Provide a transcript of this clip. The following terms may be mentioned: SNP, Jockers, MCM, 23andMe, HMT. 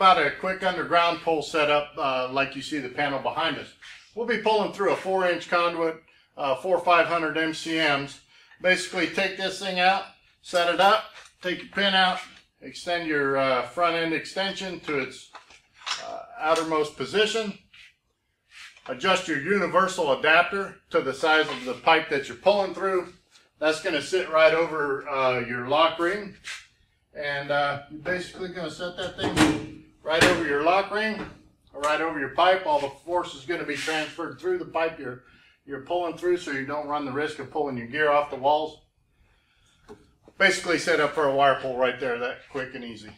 about a quick underground pole setup like you see the panel behind us. We'll be pulling through a 4-inch conduit, 4x500 MCMs. Basically take this thing out, set it up, take your pin out, extend your front end extension to its outermost position. Adjust your universal adapter to the size of the pipe that you're pulling through. That's going to sit right over your lock ring. And you're basically going to set that thing right over your lock ring, or right over your pipe. All the force is going to be transferred through the pipe you're pulling through, so you don't run the risk of pulling your gear off the walls. Basically set up for a wire pull right there, that quick and easy.